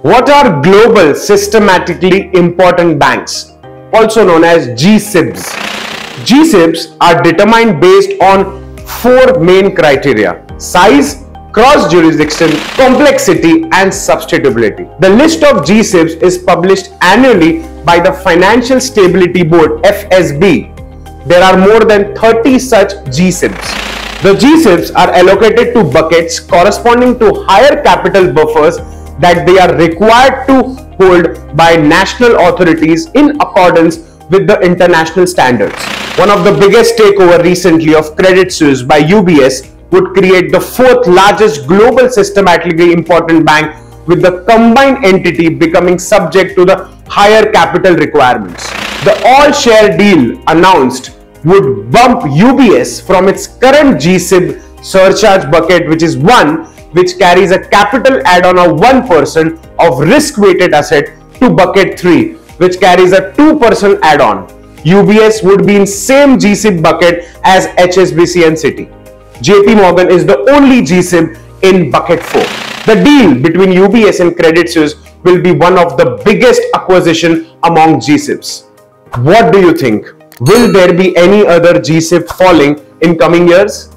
What are global systematically important banks, also known as G-SIBs? G-SIBs are determined based on four main criteria: size, cross-jurisdiction, complexity and substitutability. The list of G-SIBs is published annually by the Financial Stability Board (FSB). There are more than 30 such G-SIBs. The G-SIBs are allocated to buckets corresponding to higher capital buffers that they are required to hold by national authorities in accordance with the international standards. One of the biggest takeover recently of Credit Suisse by UBS would create the fourth largest global systematically important bank, with the combined entity becoming subject to the higher capital requirements. The all-share deal announced would bump UBS from its current G-SIB surcharge bucket, which is 1, which carries a capital add-on of 1% of risk-weighted asset, to bucket 3, which carries a 2% add-on. UBS would be in same G-SIB bucket as HSBC and Citi. JP Morgan is the only G-SIB in bucket 4. The deal between UBS and Credit Suisse will be one of the biggest acquisition among G-SIBs. What do you think? Will there be any other G-SIB falling in coming years?